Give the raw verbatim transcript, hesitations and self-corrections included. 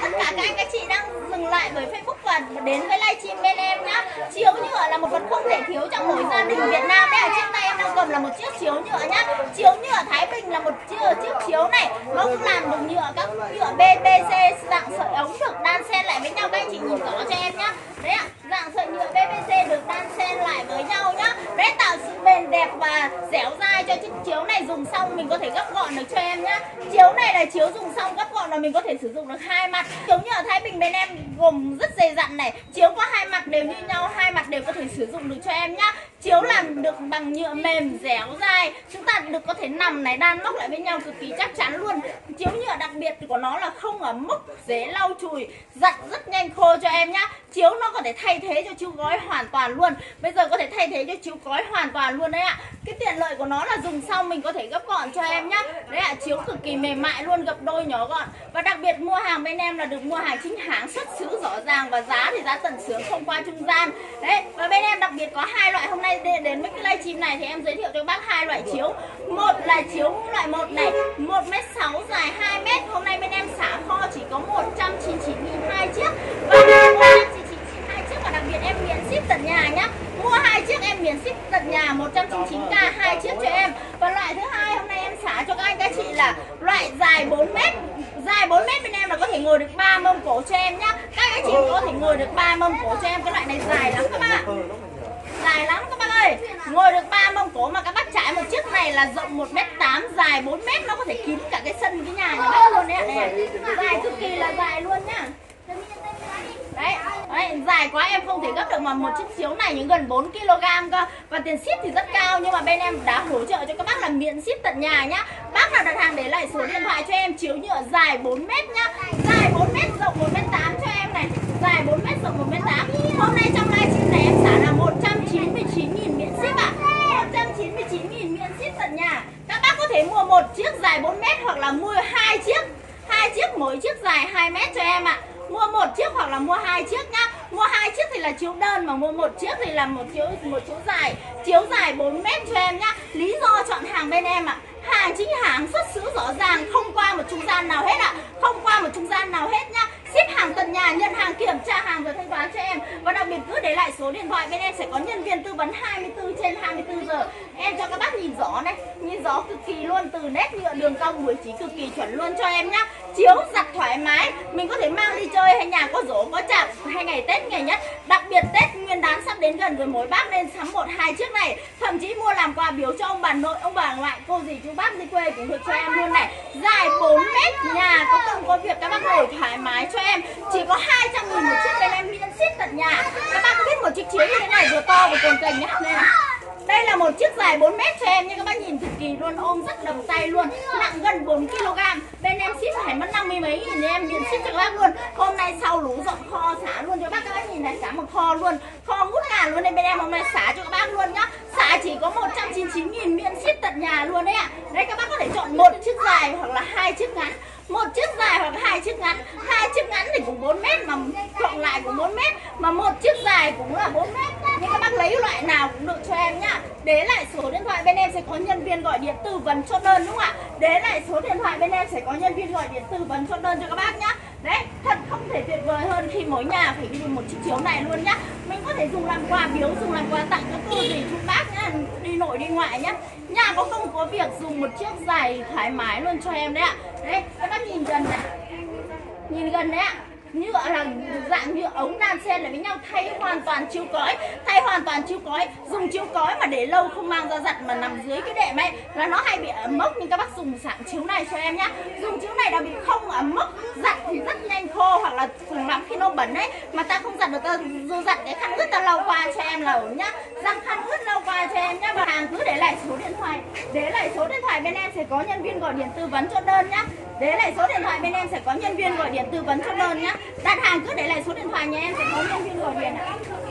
chào tất cả các anh các chị đang dừng lại bởi Facebook và đến với livestream bên em nhá. Chiếu nhựa là một vật không thể thiếu trong mỗi gia đình Việt Nam đấy. Trên tay em đang cầm là một chiếc chiếu nhựa nhá. Chiếu nhựa Thái Bình là một chiếc, chiếc chiếu này mông làm bằng nhựa, các nhựa bê pê xê dạng sợi ống được đan xen lại với nhau. Các anh chị nhìn rõ cho em nhá. Đấy ạ, dạng sợi nhựa bê pê xê được đan xen lại với nhau nhá. Đấy, tạo sự bền đẹp và dẻo dai cho chiếc chiếu này, dùng xong mình có thể gấp gọn được cho em nhá. Chiếu này là chiếu dùng xong gấp gọn là mình có thể sử dụng được hai mặt. Chiếu nhựa Thái Bình bên em gồm rất dày dặn này, chiếu có hai mặt đều như nhau, hai mặt đều có thể sử dụng được cho em nhá. Chiếu làm được bằng nhựa mềm dẻo dai, chúng ta được có thể nằm này, đan móc lại với nhau cực kỳ chắc chắn luôn. Chiếu nhựa đặc biệt của nó là không ở mốc, dễ lau chùi, giặt rất nhanh khô cho em nhá. Chiếu nó có thể thay thế cho chiếu gói hoàn toàn luôn. Bây giờ có thể thay thế cho chiếu gói hoàn toàn luôn đấy ạ. Cái tiện lợi của nó là dùng xong mình có thể gấp gọn cho em nhá. Đấy ạ, chiếu cực kỳ mềm mại luôn, gấp đôi nhỏ gọn. Và đặc biệt mua hàng bên em là được mua hàng chính hãng, xuất xứ rõ ràng và giá thì giá tần xướng, không qua trung gian. Đấy, và bên em đặc biệt có hai loại. Hôm nay đến với cái livestream này thì em giới thiệu cho các bác hai loại chiếu. Một là chiếu loại một này, một mét sáu dài hai mét. Hôm nay bên em xả kho chỉ có một trăm chín mươi chín nghìn hai chiếc. Và em miễn ship tận nhà nhá. Mua hai chiếc em miễn ship tận nhà, một trăm chín mươi chín nghìn hai chiếc cho em. Và loại thứ hai hôm nay em xả cho các anh các chị là loại dài bốn mét. Dài bốn mét bên em là có thể ngồi được ba mông cổ cho em nhá. Các anh chị có thể ngồi được ba mông cổ cho em. Cái loại này dài lắm các bạn, dài lắm các bác ơi. Ngồi được ba mông cổ mà các bác trải một chiếc này là rộng một mét tám, dài bốn mét, nó có thể kín cả cái sân cái nhà nhà bác luôn đấy ạ. Dài cực kỳ là dài luôn nhá. Đấy, đấy, dài quá em không thể gấp được, mà một chiếc chiếu này những gần bốn ki lô gam cơ. Và tiền ship thì rất cao, nhưng mà bên em đã hỗ trợ cho các bác là miễn ship tận nhà nhá. Bác nào đặt hàng để lại số điện thoại cho em. Chiếu nhựa dài bốn mét nhá. Dài bốn mét rộng một mét tám cho em này. Dài bốn mét rộng một mét tám. Hôm nay trong livestream này em xả là một trăm chín mươi chín nghìn miễn ship ạ. à. một trăm chín mươi chín nghìn miễn ship tận nhà. Các bác có thể mua một chiếc dài bốn mét hoặc là mua hai chiếc. Hai chiếc mỗi chiếc dài hai mét cho em ạ. Mua một chiếc hoặc là mua hai chiếc nhá. Mua hai chiếc thì là chiếu đơn, mà mua một chiếc thì là một chiếu một chiếu dài, chiếu dài bốn mét cho em nhá. Lý do chọn hàng bên em ạ. À. Hàng chính hãng, xuất xứ rõ ràng, không qua một trung gian nào hết ạ. À. Không qua một trung gian nào hết nhá. Ship hàng tận nhà, nhận hàng, kiểm tra hàng rồi thanh toán cho em. Và đặc biệt cứ để lại số điện thoại, bên em sẽ có nhân viên tư vấn hai mươi tư trên hai mươi tư giờ. Em cho các bác nhìn rõ này, nhìn rõ cực kỳ luôn, từ nét nhựa đường cong buổi trí cực kỳ chuẩn luôn cho em nhá. Chiếu giặt thoải mái, mình có thể mang đi chơi hay nhà có rỗ có chạp hay ngày Tết ngày nhất. Đặc biệt Tết Nguyên đán sắp đến gần rồi, mỗi bác nên sắm một hai chiếc này, thậm chí mua làm quà biếu cho ông bà nội, ông bà ngoại, cô dì chú bác đi quê cũng được cho em luôn này. Dài bốn mét, nhà có công có việc các bác ngồi thoải mái cho em. Chỉ có hai trăm nghìn một chiếc, bên em miễn ship tận nhà. Các bác có biết một chiếc chiếu như thế này vừa to vừa cồng kềnh nhá. Đây là một chiếc dài bốn mét cho em, nhưng các bác nhìn cực kỳ luôn, ôm rất đầm tay luôn, nặng gần bốn ki lô gam. Bên em ship phải mất năm mươi mấy nghìn thì em miễn ship cho các bác luôn. Hôm nay sau lũ rộng kho xả luôn cho bác, các bác nhìn này, xả một kho luôn, kho ngút ngàn luôn. Nên bên em hôm nay xả cho các bác luôn nhá. Xả chỉ có một trăm chín mươi chín nghìn miễn ship tận nhà luôn đấy ạ. À. Đấy, các bác có thể chọn một chiếc dài hoặc là hai chiếc ngắn. Một chiếc dài hoặc hai chiếc ngắn. Hai chiếc ngắn thì cũng bốn mét mà cộng lại cũng bốn mét, mà một chiếc dài cũng là bốn mét. Nhưng các bác lấy loại nào cũng được cho em nhá. Để lại số điện thoại, bên em sẽ có nhân viên gọi điện tư vấn chốt đơn, đúng không ạ? Để lại số điện thoại, bên em sẽ có nhân viên gọi điện tư vấn chốt đơn cho các bác nhá. Đấy, thật không thể tuyệt vời hơn khi mỗi nhà phải dùng một chiếc chiếu này luôn nhá. Mình có thể dùng làm quà biếu, dùng làm quà tặng các cô dì chú bác nhá, đi nội đi ngoại nhá. Nhà có không có việc dùng một chiếc dài thoải mái luôn cho em đấy ạ. Đấy, các bác nhìn gần này. Nhìn gần đấy ạ. Nhựa là dạng nhựa ống đan xen lại với nhau, thay hoàn toàn chiếu cói, thay hoàn toàn chiếu cói. Dùng chiếu cói mà để lâu không mang ra giặt mà nằm dưới cái đệm ấy là nó hay bị ẩm mốc, nhưng các bác dùng dạng chiếu này cho em nhá. Dùng chiếu này là bị không ẩm mốc, giặt thì rất nhanh khô, hoặc là cùng lắm khi nó bẩn ấy mà ta không giặt được, ta dù giặt cái khăn ướt ta lau qua cho em là ổn nhá. Răng khăn ướt lau qua cho em nhá. Và hàng cứ để lại số điện thoại, để lại số điện thoại, bên em sẽ có nhân viên gọi điện tư vấn cho đơn nhá. Để lại số điện thoại, bên em sẽ có nhân viên gọi điện tư vấn cho đơn nhá. Đặt hàng cứ để lại số điện thoại, nhà em sẽ có nhân viên gọi điện ạ.